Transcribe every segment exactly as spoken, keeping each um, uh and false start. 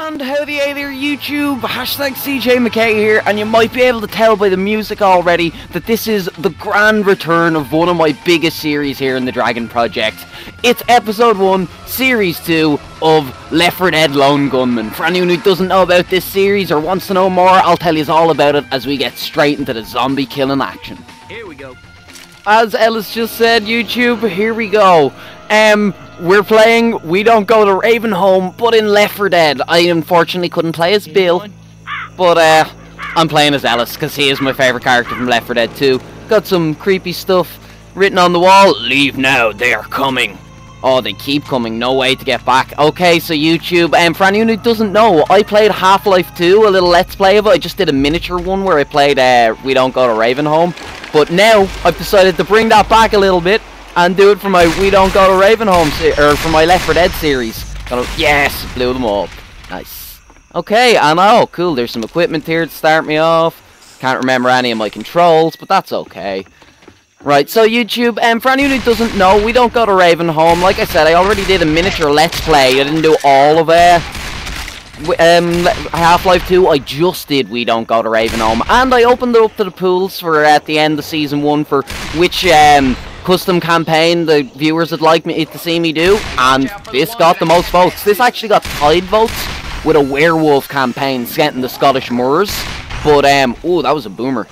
And howdy hey there YouTube, hashtag C J McKay here, and you might be able to tell by the music already that this is the grand return of one of my biggest series here in the Dragon Project. It's episode one, series two of Left four Dead Lone Gunman. For anyone who doesn't know about this series or wants to know more, I'll tell you all about it as we get straight into the zombie killing action. Here we go. As Ellis just said, YouTube, here we go. Um... We're playing, we don't go to Ravenholm, but in Left four Dead. I unfortunately couldn't play as Bill, but uh, I'm playing as Ellis, because he is my favourite character from Left four Dead two. Got some creepy stuff written on the wall. Leave now, they are coming. Oh, they keep coming, no way to get back. Okay, so YouTube, and um, for anyone who doesn't know, I played Half-Life two, a little let's play of it. I just did a miniature one where I played uh, We Don't Go to Ravenholm. But now, I've decided to bring that back a little bit. And do it for my We Don't Go to Ravenholm, or for my Left four Dead series. Gotta, yes, blew them all. Nice. Okay, and oh, cool, there's some equipment here to start me off. Can't remember any of my controls, but that's okay. Right, so YouTube, um, for anyone who doesn't know, We Don't Go to Ravenholm. Like I said, I already did a miniature Let's Play. I didn't do all of it. Um, Half-Life two, I just did We Don't Go to Ravenholm. And I opened it up to the pools for at the end of Season one for which um, custom campaign the viewers would like me to see me do. And this got the most votes. This actually got tied votes with a werewolf campaign set in the Scottish moors. But, um, ooh, that was a boomer.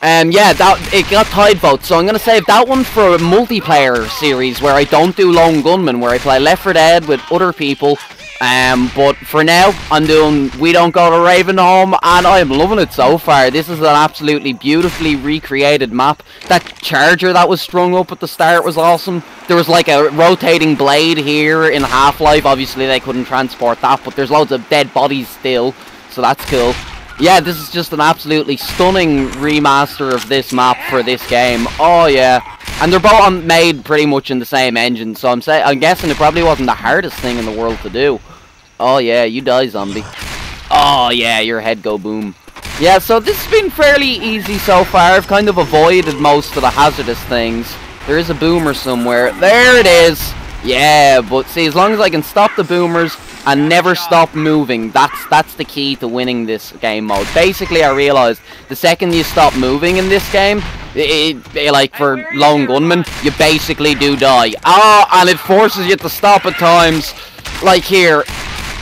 Um, yeah, that it got tied votes, so I'm going to save that one for a multiplayer series where I don't do Lone Gunman, where I play Left four Dead with other people. Um, but for now, I'm doing We Don't Go to Ravenholm, and I'm loving it so far. This is an absolutely beautifully recreated map. That charger that was strung up at the start was awesome. There was like a rotating blade here in Half-Life. Obviously, they couldn't transport that, but there's loads of dead bodies still, so that's cool. Yeah, this is just an absolutely stunning remaster of this map for this game. Oh, yeah. And they're both made pretty much in the same engine, so I'm say I'm guessing it probably wasn't the hardest thing in the world to do. Oh, yeah, you die, zombie. Oh, yeah, your head go boom. Yeah, so this has been fairly easy so far. I've kind of avoided most of the hazardous things. There is a boomer somewhere. There it is. Yeah, but see, as long as I can stop the boomers and never stop moving, that's that's the key to winning this game mode. Basically, I realised the second you stop moving in this game, it, it, like for Lone Gunman, you basically do die. Oh, and it forces you to stop at times. Like here.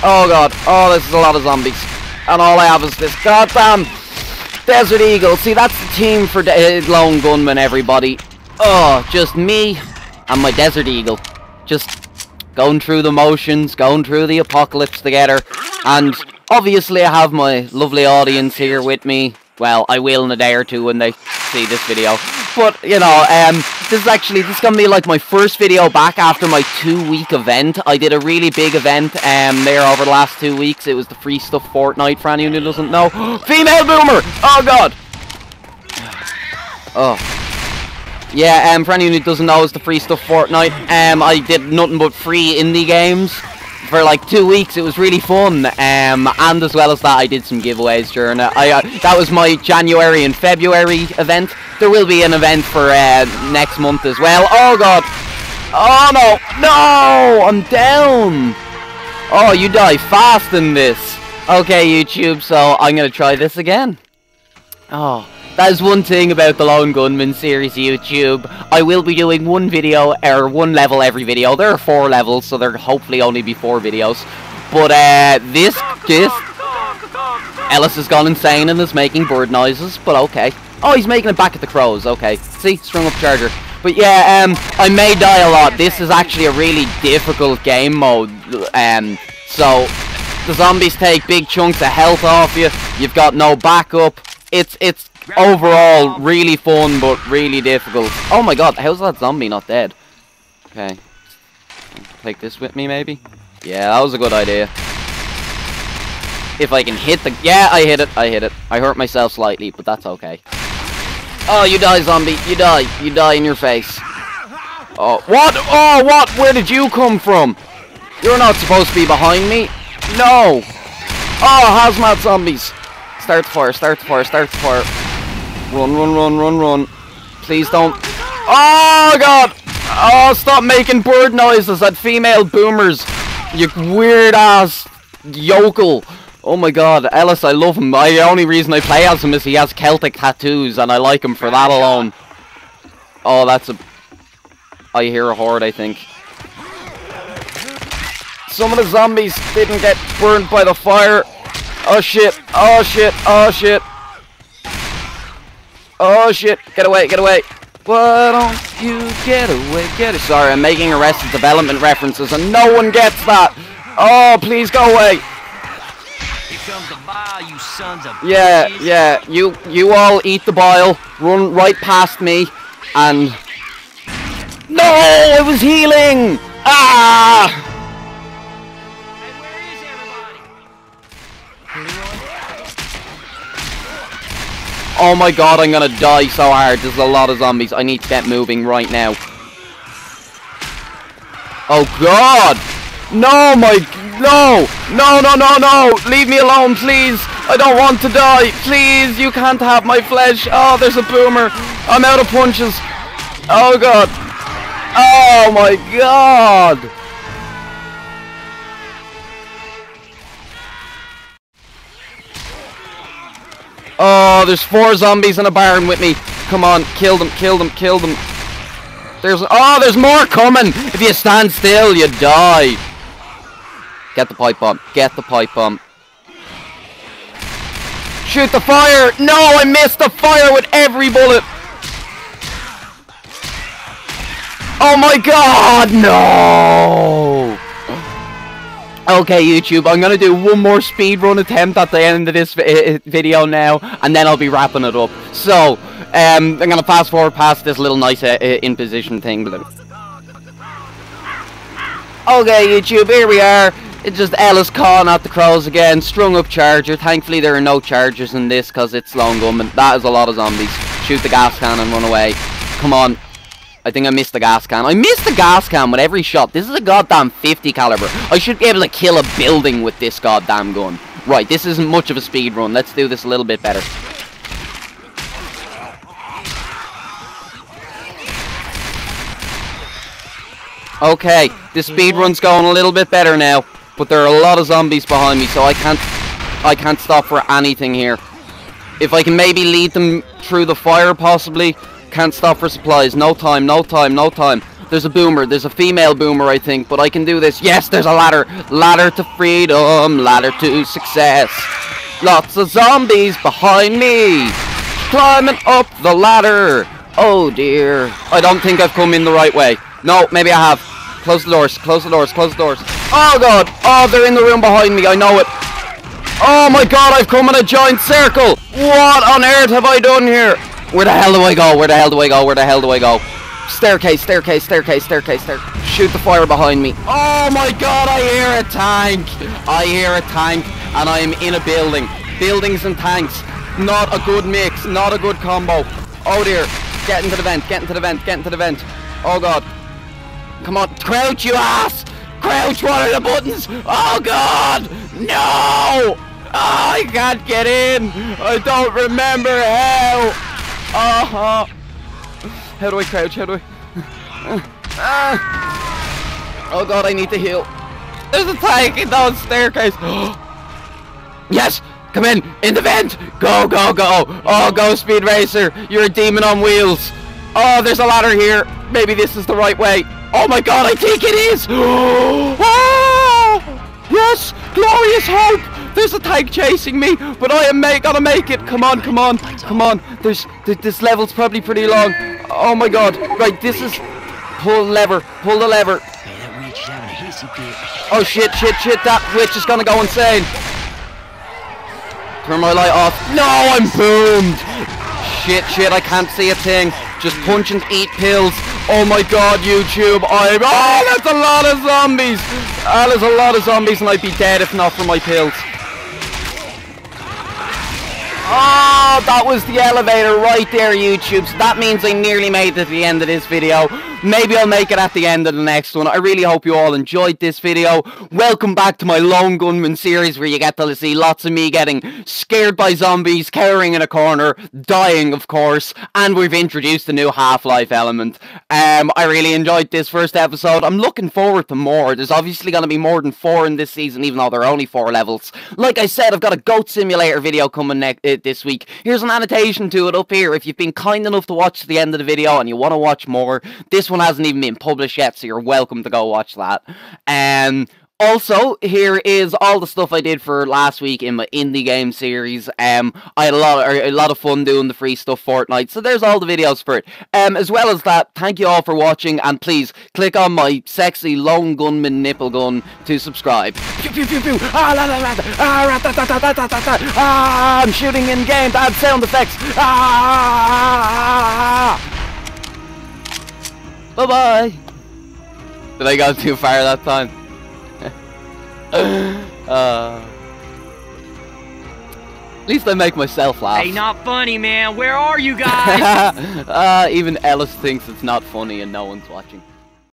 Oh, God. Oh, this is a lot of zombies. And all I have is this goddamn Desert Eagle. See, that's the team for de Lone Gunman, everybody. Oh, just me and my Desert Eagle. Just going through the motions, going through the apocalypse together. And obviously I have my lovely audience here with me. Well, I will in a day or two when they see this video. But, you know, um, this is actually, this is going to be like my first video back after my two-week event. I did a really big event um, there over the last two weeks. It was the free stuff Fortnite, for anyone who doesn't know. Female boomer! Oh, God! Oh. Yeah, um, for anyone who doesn't know, it's the free stuff Fortnite. Um, I did nothing but free indie games for like two weeks. It was really fun. Um, and as well as that, I did some giveaways during it. I, uh, that was my January and February event. There will be an event for uh, next month as well. Oh, God. Oh, no. No, I'm down. Oh, you die fast in this. Okay, YouTube, so I'm going to try this again. Oh. That is one thing about the Lone Gunman series, YouTube. I will be doing one video, or one level every video. There are four levels, so there will hopefully only be four videos. But, uh, this, this... Ellis has gone insane and is making bird noises, but okay. Oh, he's making it back at the crows, okay. See, strung up charger. But yeah, um, I may die a lot. This is actually a really difficult game mode. Um, so, the zombies take big chunks of health off you. You've got no backup. It's, it's... Overall, really fun, but really difficult. Oh my god, how's that zombie not dead? Okay. Take this with me, maybe? Yeah, that was a good idea. If I can hit the... Yeah, I hit it, I hit it. I hurt myself slightly, but that's okay. Oh, you die, zombie. You die. You die in your face. Oh, what? Oh, what? Where did you come from? You're not supposed to be behind me. No. Oh, hazmat zombies. Start the fire, start the fire, start the fire. Run, run, run, run, run. Please don't. Oh, God. Oh, stop making bird noises at female boomers. You weird ass yokel. Oh my god, Ellis, I love him. I, the only reason I play as him is he has Celtic tattoos, and I like him for that alone. Oh, that's a... I hear a horde, I think. Some of the zombies didn't get burned by the fire. Oh shit, oh shit, oh shit. Oh shit, get away, get away. Why don't you get away, get away. Sorry, I'm making Arrested Development references, and no one gets that. Oh, please go away. Yeah, yeah, you you all eat the bile, run right past me, and... No, I was healing! Ah! Hey, where is everybody? Oh my god, I'm gonna die so hard, there's a lot of zombies, I need to get moving right now. Oh god! No, my... No! No, no, no, no! Leave me alone, please! I don't want to die! Please, you can't have my flesh! Oh, there's a boomer! I'm out of punches! Oh, God! Oh, my God! Oh, there's four zombies in a barn with me! Come on, kill them, kill them, kill them! There's... Oh, there's more coming! If you stand still, you die! Get the pipe bomb. Get the pipe bomb. Shoot the fire! No, I missed the fire with every bullet! Oh my god, no! Okay, YouTube, I'm gonna do one more speedrun attempt at the end of this video now, and then I'll be wrapping it up. So, um, I'm gonna fast forward past this little nice uh, in position thing. Okay, YouTube, here we are. It's just Ellis calling at the crows again, strung up charger. Thankfully there are no chargers in this because it's long gun, and that is a lot of zombies. Shoot the gas can and run away. Come on. I think I missed the gas can. I missed the gas can with every shot. This is a goddamn fifty caliber. I should be able to kill a building with this goddamn gun. Right, this isn't much of a speed run. Let's do this a little bit better. Okay, the speed run's going a little bit better now. But there are a lot of zombies behind me, so I can't I can't stop for anything here. If I can maybe lead them through the fire, possibly. Can't stop for supplies. No time, no time, no time. There's a boomer. There's a female boomer, I think. But I can do this. Yes, there's a ladder. Ladder to freedom. Ladder to success. Lots of zombies behind me. Climbing up the ladder. Oh, dear. I don't think I've come in the right way. No, maybe I have. Close the doors, close the doors, close the doors. Oh god, oh they're in the room behind me, I know it. Oh my god, I've come in a giant circle. What on earth have I done here? Where the hell do I go, where the hell do I go, where the hell do I go? Staircase, staircase, staircase, staircase, staircase. Shoot the fire behind me. Oh my god, I hear a tank. I hear a tank and I am in a building. Buildings and tanks, not a good mix, not a good combo. Oh dear, get into the vent, get into the vent, get into the vent. Oh god. Come on, crouch you ass! Crouch, what are the buttons? Oh god! No! Oh, I can't get in! I don't remember how! Oh, oh. How do I crouch? How do I... Ah. Oh god, I need to heal. There's a tank in the staircase! Yes! Come in! In the vent! Go, go, go! Oh, go Speed Racer! You're a demon on wheels! Oh, there's a ladder here! Maybe this is the right way! Oh my god, I think it is! Oh! Yes! Glorious hope! There's a tank chasing me, but I am make gonna make it! Come on, come on, come on! There's th this level's probably pretty long. Oh my god. Right, this is... Pull the lever, pull the lever. Oh shit, shit, shit, that witch is gonna go insane. Turn my light off. No, I'm boomed! Shit, shit, I can't see a thing. Just punch and eat pills. Oh my god, YouTube, I'm... Oh, that's a lot of zombies! Oh, there's a lot of zombies, and I'd be dead if not for my pills. Oh, that was the elevator right there, YouTube. So that means I nearly made it to the end of this video. Maybe I'll make it at the end of the next one. I really hope you all enjoyed this video. Welcome back to my Lone Gunman series, where you get to see lots of me getting scared by zombies, cowering in a corner, dying of course, and we've introduced a new Half-Life element. Um, I really enjoyed this first episode. I'm looking forward to more. There's obviously going to be more than four in this season, even though there are only four levels. Like I said, I've got a Goat Simulator video coming next uh, this week. Here's an annotation to it up here. If you've been kind enough to watch to the end of the video and you want to watch more, this one hasn't even been published yet, so you're welcome to go watch that. Um... Also, here is all the stuff I did for last week in my indie game series. Um, I had a lot of, a lot of fun doing the free stuff Fortnite, so there's all the videos for it. Um, as well as that, thank you all for watching, and please, click on my sexy Lone Gunman nipple gun to subscribe. I'm shooting in-game to add sound effects. Bye-bye. Did I go too far that time? Uh, at least I make myself laugh. Hey, not funny, man. Where are you guys? uh, even Ellis thinks it's not funny and no one's watching.